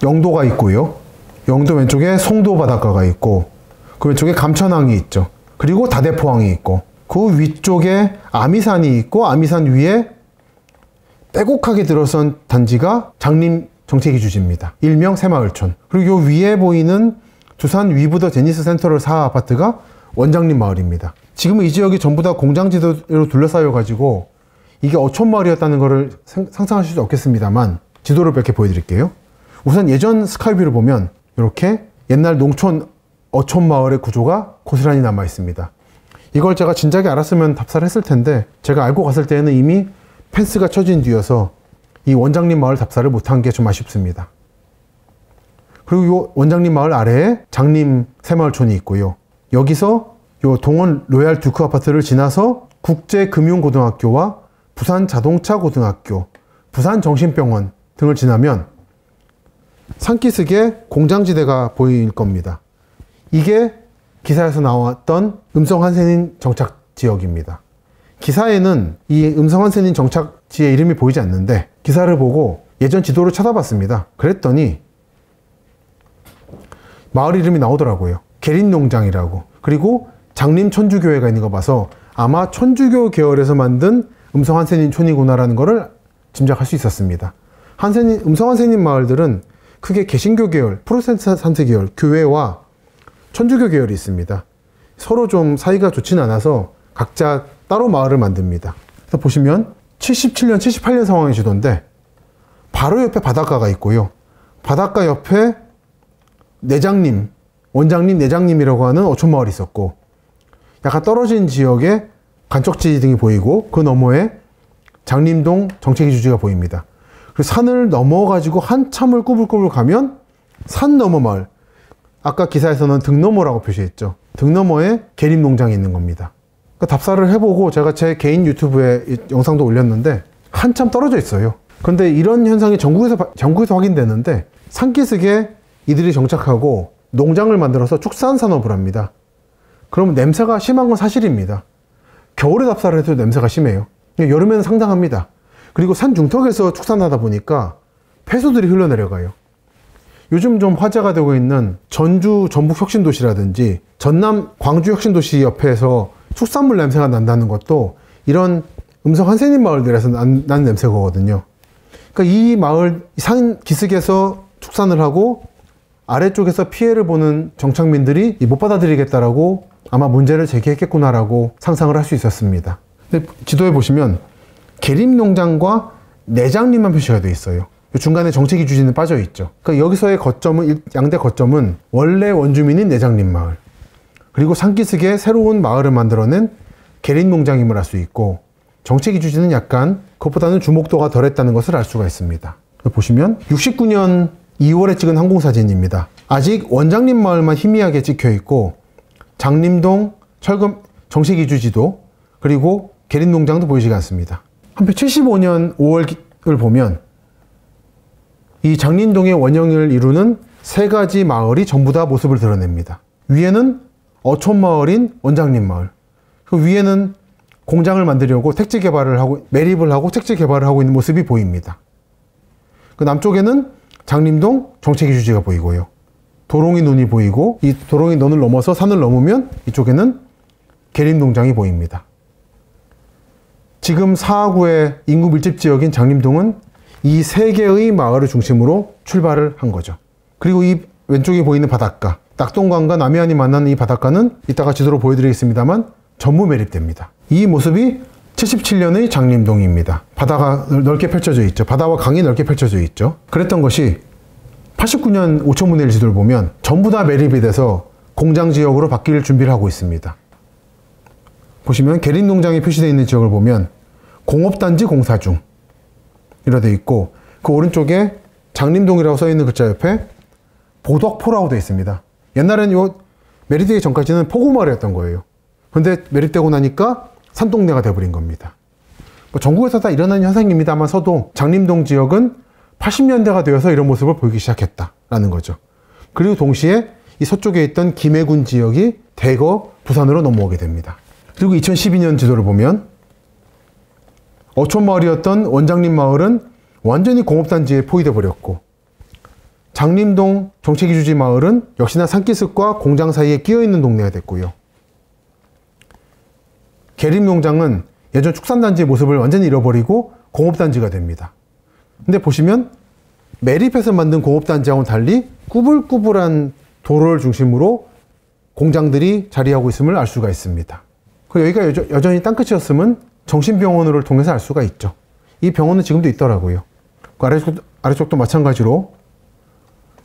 영도가 있고요. 영도 왼쪽에 송도 바닷가가 있고 그 왼쪽에 감천항이 있죠. 그리고 다대포항이 있고 그 위쪽에 아미산이 있고 아미산 위에 빼곡하게 들어선 단지가 장림 정책이주지입니다. 일명 새마을촌. 그리고 요 위에 보이는 두산 위브더 제니스 센터럴 사하 아파트가 원장림 마을입니다. 지금은 이 지역이 전부 다 공장지대로 둘러싸여가지고 이게 어촌마을이었다는 것을 상상하실 수 없겠습니다만 지도를 몇 개 보여드릴게요. 우선 예전 스카이뷰를 보면 이렇게 옛날 농촌 어촌마을의 구조가 고스란히 남아있습니다. 이걸 제가 진작에 알았으면 답사를 했을 텐데 제가 알고 갔을 때는 이미 펜스가 쳐진 뒤여서 이 원장림 마을 답사를 못한 게 좀 아쉽습니다. 그리고 이 원장림 마을 아래에 장림 새마을촌이 있고요. 여기서 이 동원 로얄 듀크 아파트를 지나서 국제금융고등학교와 부산자동차고등학교, 부산정신병원 등을 지나면 산기슭의 공장지대가 보일 겁니다. 이게 기사에서 나왔던 음성환센인 정착지역입니다. 기사에는 이 음성환센인 정착지의 이름이 보이지 않는데 기사를 보고 예전 지도를 찾아봤습니다. 그랬더니 마을 이름이 나오더라고요. 계린농장이라고. 그리고 장림천주교회가 있는 거 봐서 아마 천주교 계열에서 만든 음성환센인촌이구나라는 거를 짐작할 수 있었습니다. 한센인, 음성환센인 마을들은 크게 개신교 계열, 프로테스탄트 계열, 교회와 천주교 계열이 있습니다. 서로 좀 사이가 좋진 않아서 각자 따로 마을을 만듭니다. 그래서 보시면 칠십칠 년, 칠십팔 년 상황의 지도인데 바로 옆에 바닷가가 있고요. 바닷가 옆에 내장님, 원장님, 내장님이라고 하는 어촌마을이 있었고 약간 떨어진 지역에 간척지 등이 보이고 그 너머에 장림동 정책이주지가 보입니다. 그리고 산을 넘어가지고 한참을 꾸불꾸불 가면 산 너머 마을, 아까 기사에서는 등너머라고 표시했죠. 등너머에 계림농장이 있는 겁니다. 그러니까 답사를 해보고 제가 제 개인 유튜브에 영상도 올렸는데 한참 떨어져 있어요. 그런데 이런 현상이 전국에서, 전국에서 확인되는데 산기슭에 이들이 정착하고 농장을 만들어서 축산산업을 합니다. 그럼 냄새가 심한 건 사실입니다. 겨울에 답사를 해도 냄새가 심해요. 여름에는 상당합니다. 그리고 산 중턱에서 축산하다 보니까 폐수들이 흘러내려가요. 요즘 좀 화제가 되고 있는 전주 전북혁신도시라든지 전남 광주혁신도시 옆에서 축산물 냄새가 난다는 것도 이런 음성환센인 마을들에서 난, 난 냄새거든요. 그러니까 이 마을 산 기슭에서 축산을 하고 아래쪽에서 피해를 보는 정착민들이 못 받아들이겠다라고 아마 문제를 제기했겠구나라고 상상을 할 수 있었습니다. 근데 지도에 보시면 계림농장과 내장림만 표시가 되어 있어요. 중간에 정책이주지는 빠져 있죠. 그러니까 여기서의 거점은, 양대 거점은 원래 원주민인 내장림 마을 그리고 산기슭에 새로운 마을을 만들어낸 계림농장임을 알 수 있고 정책이주지는 약간 그것보다는 주목도가 덜했다는 것을 알 수가 있습니다. 보시면 육십구 년 이 월에 찍은 항공사진입니다. 아직 원장림 마을만 희미하게 찍혀있고 장림동, 철금, 정식이주지도 그리고 계림농장도 보이지 않습니다. 한편 칠십오 년 오 월을 보면 이 장림동의 원형을 이루는 세 가지 마을이 전부 다 모습을 드러냅니다. 위에는 어촌마을인 원장림 마을, 그 위에는 공장을 만들려고 택지 개발을 하고 매립을 하고 택지 개발을 하고 있는 모습이 보입니다. 그 남쪽에는 장림동 정책이주지가 보이고요. 도롱이 눈이 보이고 이 도롱이 눈을 넘어서 산을 넘으면 이쪽에는 계림농장이 보입니다. 지금 사하구의 인구 밀집 지역인 장림동은 이 세 개의 마을을 중심으로 출발을 한 거죠. 그리고 이 왼쪽에 보이는 바닷가, 낙동강과 남해안이 만나는 이 바닷가는 이따가 지도로 보여드리겠습니다만 전부 매립됩니다. 이 모습이 칠십칠 년의 장림동입니다. 바다가 넓게 펼쳐져 있죠. 바다와 강이 넓게 펼쳐져 있죠. 그랬던 것이 팔십구 년 오천분의 일 지도를 보면 전부 다 매립이 돼서 공장 지역으로 바뀔 준비를 하고 있습니다. 보시면 계림농장이 표시되어 있는 지역을 보면 공업단지 공사 중 이러되어 있고 그 오른쪽에 장림동이라고 써있는 글자 옆에 보덕포라고 되어 있습니다. 옛날에는 요 매립되기 전까지는 포구마을이었던 거예요. 근데 매립되고 나니까 산동네가 되어버린 겁니다. 뭐 전국에서 다 일어나는 현상입니다만서도 장림동 지역은 팔십 년대가 되어서 이런 모습을 보이기 시작했다라는 거죠. 그리고 동시에 이 서쪽에 있던 김해군 지역이 대거 부산으로 넘어오게 됩니다. 그리고 이천십이 년 지도를 보면 어촌마을이었던 원장림 마을은 완전히 공업단지에 포위돼 버렸고 장림동 정책이주지 마을은 역시나 산기슭과 공장 사이에 끼어있는 동네가 됐고요. 계림농장은 예전 축산단지의 모습을 완전히 잃어버리고 공업단지가 됩니다. 근데 보시면 매립해서 만든 공업단지하고는 달리 꾸불꾸불한 도로를 중심으로 공장들이 자리하고 있음을 알 수가 있습니다. 그리고 여기가 여전, 여전히 땅끝이었음은 정신병원을 통해서 알 수가 있죠. 이 병원은 지금도 있더라고요. 그 아래쪽, 아래쪽도 마찬가지로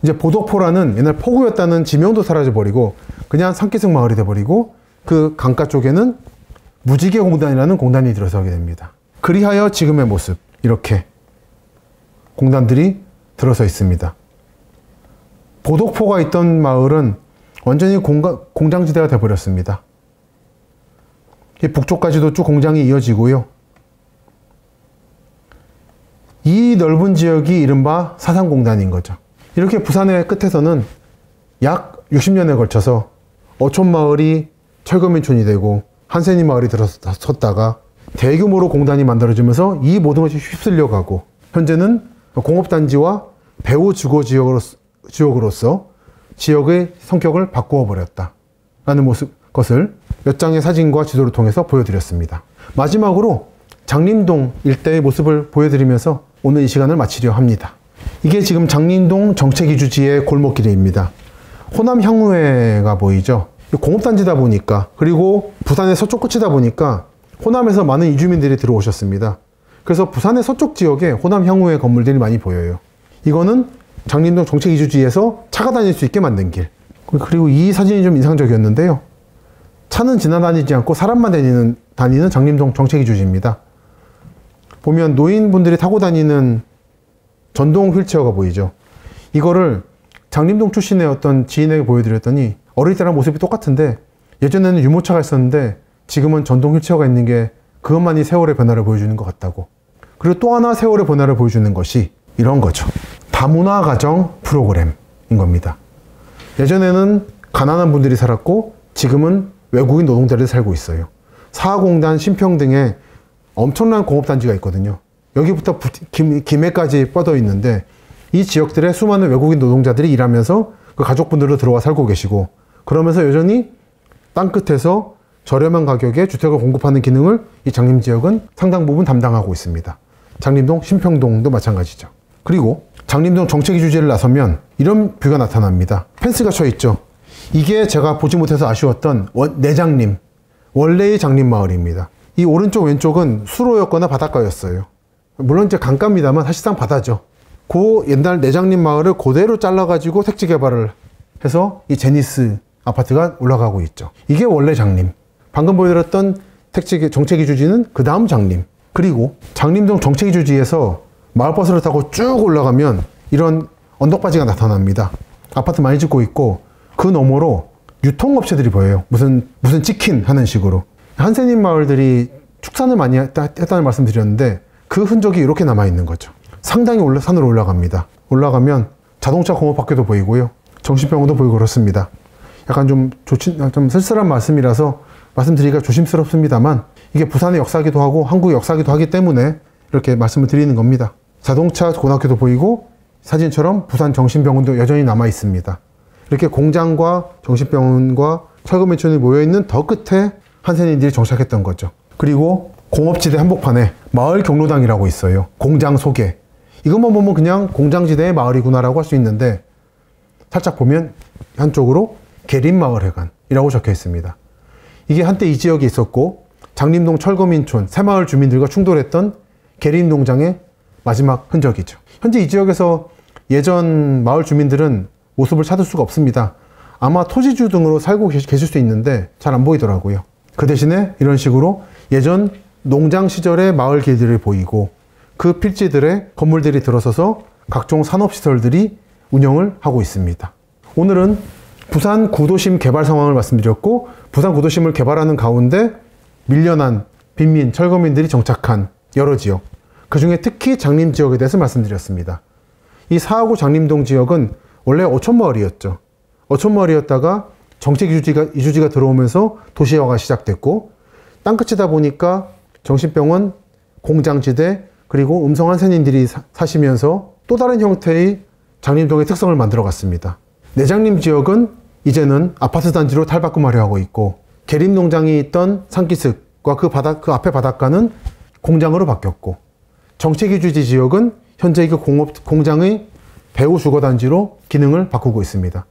이제 보덕포라는 옛날 포구였다는 지명도 사라져버리고 그냥 산기슭 마을이 돼버리고 그 강가 쪽에는 무지개공단이라는 공단이 들어서게 됩니다. 그리하여 지금의 모습, 이렇게 공단들이 들어서 있습니다. 보덕포가 있던 마을은 완전히 공가, 공장지대가 되어버렸습니다. 이 북쪽까지도 쭉 공장이 이어지고요. 이 넓은 지역이 이른바 사상공단인 거죠. 이렇게 부산의 끝에서는 약 육십 년에 걸쳐서 어촌마을이 철거민촌이 되고 한센이 마을이 들어섰다가 대규모로 공단이 만들어지면서 이 모든 것이 휩쓸려가고 현재는 공업단지와 배후 주거지역으로서 지역으로서 지역의 성격을 바꾸어 버렸다 라는 모습, 것을 몇 장의 사진과 지도를 통해서 보여드렸습니다. 마지막으로 장림동 일대의 모습을 보여드리면서 오늘 이 시간을 마치려 합니다. 이게 지금 장림동 정책이주지의 골목길입니다. 호남향후회가 보이죠. 공업단지다 보니까, 그리고 부산의 서쪽 끝이다 보니까 호남에서 많은 이주민들이 들어오셨습니다. 그래서 부산의 서쪽 지역에 호남향후회 건물들이 많이 보여요. 이거는 장림동 정책이주지에서 차가 다닐 수 있게 만든 길. 그리고 이 사진이 좀 인상적이었는데요. 차는 지나다니지 않고 사람만 다니는, 다니는 장림동 정책이주지입니다. 보면 노인분들이 타고 다니는 전동 휠체어가 보이죠. 이거를 장림동 출신의 어떤 지인에게 보여드렸더니 어릴 때랑 모습이 똑같은데 예전에는 유모차가 있었는데 지금은 전동 휠체어가 있는 게 그것만이 세월의 변화를 보여주는 것 같다고. 그리고 또 하나 세월의 변화를 보여주는 것이 이런 거죠. 다문화 가정 프로그램인 겁니다. 예전에는 가난한 분들이 살았고 지금은 외국인 노동자들이 살고 있어요. 사하공단, 신평 등에 엄청난 공업단지가 있거든요. 여기부터 김해까지 뻗어 있는데 이 지역들의 수많은 외국인 노동자들이 일하면서 그 가족분들로 들어와 살고 계시고, 그러면서 여전히 땅끝에서 저렴한 가격에 주택을 공급하는 기능을 이 장림 지역은 상당 부분 담당하고 있습니다. 장림동, 신평동도 마찬가지죠. 그리고 장림동 정책이주지를 나서면 이런 뷰가 나타납니다. 펜스가 쳐 있죠. 이게 제가 보지 못해서 아쉬웠던 원, 내장림, 원래의 장림마을입니다. 이 오른쪽 왼쪽은 수로였거나 바닷가였어요. 물론 이제 강가입니다만 사실상 바다죠. 그 옛날 내장림마을을 그대로 잘라가지고 택지 개발을 해서 이 제니스 아파트가 올라가고 있죠. 이게 원래 장림. 방금 보여드렸던 택지 정책이주지는 그 다음 장림. 그리고 장림동 정책이주지에서 마을버스를 타고 쭉 올라가면 이런 언덕바지가 나타납니다. 아파트 많이 짓고 있고 그 너머로 유통업체들이 보여요. 무슨 무슨 치킨 하는 식으로. 한센인 마을들이 축산을 많이 했다, 했다는 말씀 드렸는데 그 흔적이 이렇게 남아있는 거죠. 상당히 올라, 산으로 올라갑니다. 올라가면 자동차 공업학교도 보이고요. 정신병원도 보이고 그렇습니다. 약간 좀, 조치, 좀 쓸쓸한 말씀이라서 말씀드리기가 조심스럽습니다만 이게 부산의 역사기도 하고 한국의 역사기도 하기 때문에 이렇게 말씀을 드리는 겁니다. 자동차 고등학교도 보이고 사진처럼 부산 정신병원도 여전히 남아 있습니다. 이렇게 공장과 정신병원과 철거민촌이 모여있는 더 끝에 한센인들이 정착했던 거죠. 그리고 공업지대 한복판에 마을 경로당이라고 있어요. 공장 소개. 이것만 보면 그냥 공장지대의 마을이구나라고 할 수 있는데 살짝 보면 한쪽으로 계림마을회관이라고 적혀 있습니다. 이게 한때 이 지역에 있었고 장림동 철거민촌 새마을 주민들과 충돌했던 계림농장의 마지막 흔적이죠. 현재 이 지역에서 예전 마을 주민들은 모습을 찾을 수가 없습니다. 아마 토지주 등으로 살고 계실 수 있는데 잘 안 보이더라고요. 그 대신에 이런 식으로 예전 농장 시절의 마을 길들이 보이고 그 필지들의 건물들이 들어서서 각종 산업시설들이 운영을 하고 있습니다. 오늘은 부산 구도심 개발 상황을 말씀드렸고 부산 구도심을 개발하는 가운데 밀려난 빈민, 철거민들이 정착한 여러 지역, 그 중에 특히 장림 지역에 대해서 말씀드렸습니다. 이 사하구 장림동 지역은 원래 어촌마을이었죠. 어촌마을이었다가 정책이주지가 이주지가 들어오면서 도시화가 시작됐고 땅끝이다 보니까 정신병원, 공장지대, 그리고 음성 한센인들이 사시면서 또 다른 형태의 장림동의 특성을 만들어갔습니다. 내장림 지역은 이제는 아파트 단지로 탈바꿈하려 하고 있고 계림농장이 있던 산기슭과 그, 바다, 그 앞에 바닷가는 공장으로 바뀌었고 정책이주지 지역은 현재 그 공업, 공장의 배후 주거단지로 기능을 바꾸고 있습니다.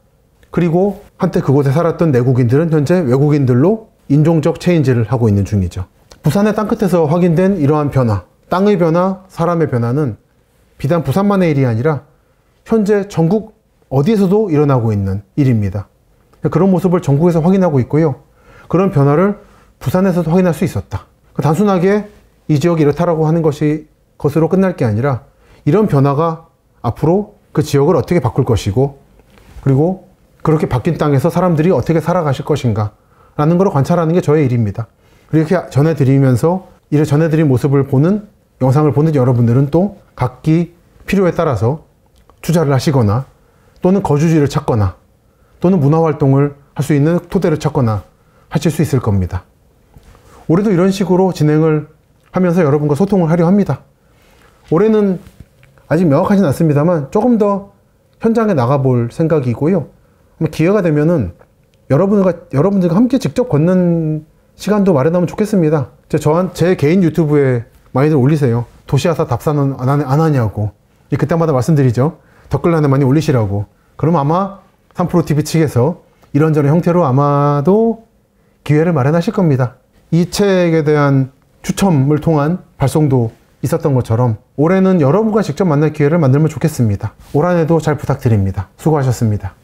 그리고 한때 그곳에 살았던 내국인들은 현재 외국인들로 인종적 체인지를 하고 있는 중이죠. 부산의 땅끝에서 확인된 이러한 변화, 땅의 변화, 사람의 변화는 비단 부산만의 일이 아니라 현재 전국 어디에서도 일어나고 있는 일입니다. 그런 모습을 전국에서 확인하고 있고요. 그런 변화를 부산에서도 확인할 수 있었다. 단순하게 이 지역이 이렇다라고 하는 것이 것으로 끝날 게 아니라 이런 변화가 앞으로 그 지역을 어떻게 바꿀 것이고 그리고 그렇게 바뀐 땅에서 사람들이 어떻게 살아가실 것인가 라는 걸 관찰하는 게 저의 일입니다. 이렇게 전해드리면서 이를 전해드린 모습을 보는 영상을 보는 여러분들은 또 각기 필요에 따라서 투자를 하시거나 또는 거주지를 찾거나 또는 문화활동을 할 수 있는 토대를 찾거나 하실 수 있을 겁니다. 올해도 이런 식으로 진행을 하면서 여러분과 소통을 하려 합니다. 올해는 아직 명확하진 않습니다만 조금 더 현장에 나가볼 생각이고요. 기회가 되면은 여러분과, 여러분들과 함께 직접 걷는 시간도 마련하면 좋겠습니다. 제, 저한, 제 개인 유튜브에 많이들 올리세요. 도시아사 답사는 안, 안 하냐고. 그때마다 말씀드리죠. 댓글란에 많이 올리시라고. 그럼 아마 삼프로티비 측에서 이런저런 형태로 아마도 기회를 마련하실 겁니다. 이 책에 대한 추첨을 통한 발송도 있었던 것처럼 올해는 여러분과 직접 만날 기회를 만들면 좋겠습니다. 올 한 해도 잘 부탁드립니다. 수고하셨습니다.